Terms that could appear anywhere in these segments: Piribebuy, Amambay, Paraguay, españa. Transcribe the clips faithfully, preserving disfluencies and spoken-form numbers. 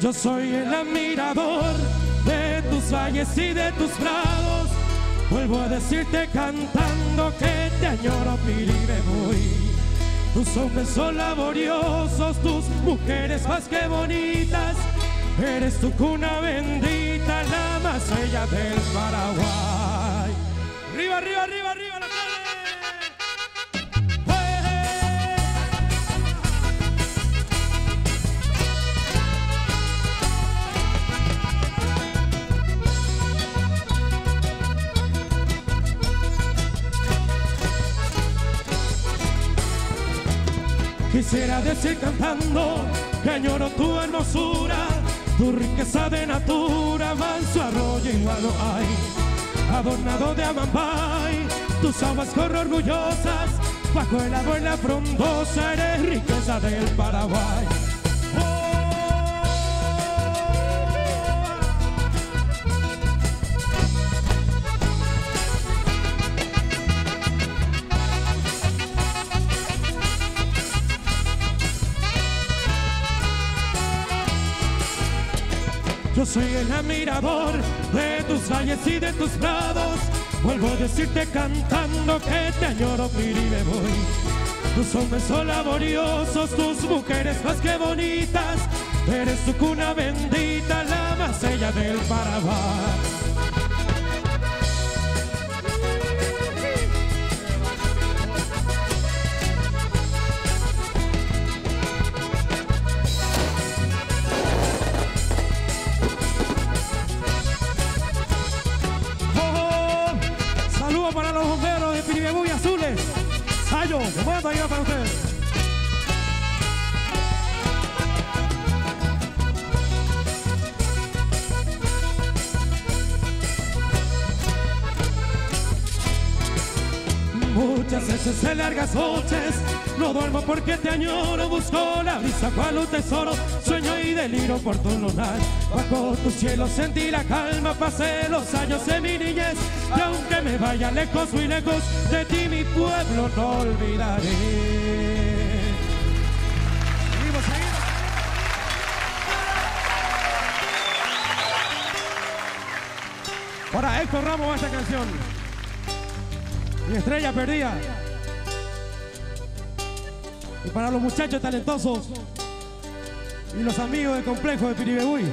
Yo soy el admirador de tus valles y de tus prados. Vuelvo a decirte cantando que te añoro, Piribebuy. Tus hombres son laboriosos, tus mujeres más que bonitas. Eres tu cuna bendita, la más bella del Paraguay. ¡Arriba, arriba, arriba, arriba! La quisiera decir cantando que añoro tu hermosura, tu riqueza de natura, manso arroyo igual no hay. Adornado de Amambay, tus aguas corren orgullosas, bajo el agua en la frondosa, eres riqueza del Paraguay. Yo soy el admirador de tus valles y de tus prados. Vuelvo a decirte cantando que te añoro, Piribebuy. Tus hombres son laboriosos, tus mujeres más que bonitas. Eres tu cuna bendita, la más bella del Paraguay. Para los bomberos de Piribebuy azules, Sayo, me voy a traer para ustedes. Muchas veces en largas noches no duermo porque te añoro, busco la brisa cual un tesoro, sueño y deliro por tu lunar. Bajo tu cielo sentí la calma, pasé los años de mi niñez, y aunque me vaya lejos, muy lejos, de ti mi pueblo no olvidaré. Ahora corramos esta canción, Mi estrella perdida. Y para los muchachos talentosos y los amigos del complejo de Piribebuy,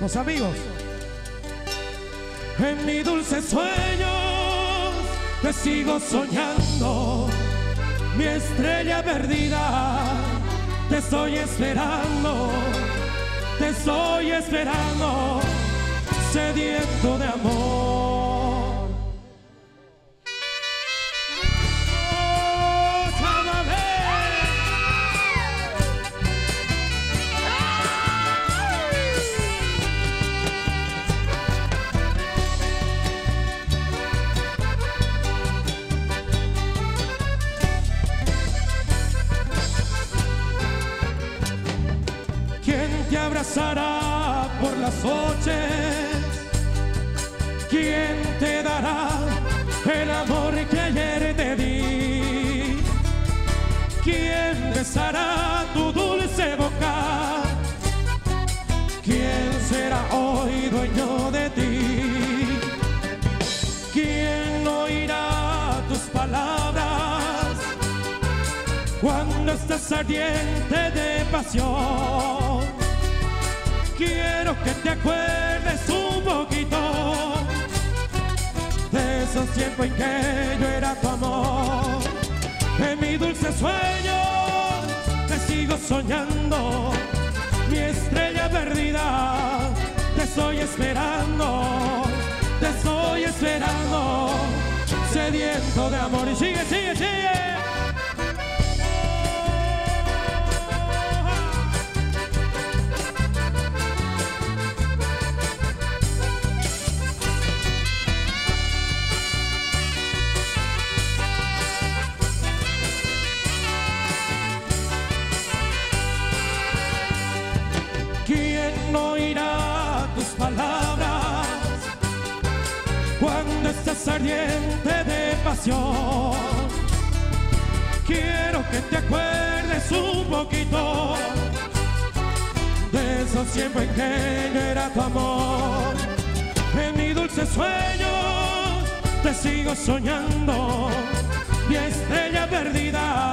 los amigos. En mis dulces sueños te sigo soñando, mi estrella perdida, te estoy esperando, te estoy esperando, sediento de amor. ¿Quién te abrazará por las noches? ¿Quién te dará el amor que ayer te di? ¿Quién besará tu dulce boca? ¿Quién será hoy dueño de ti? ¿Quién oirá tus palabras cuando estás ardiente de pasión? Quiero que te acuerdes un poquito de esos tiempos en que yo era tu amor. En mi dulce sueño te sigo soñando, mi estrella perdida, te estoy esperando, te estoy esperando, sediento de amor. Y sigue, sigue, sigue. ¿Quién oirá tus palabras cuando estás ardiente de pasión? Quiero que te acuerdes un poquito de esos tiempos en que yo era tu amor. En mi dulce sueño te sigo soñando, mi estrella perdida.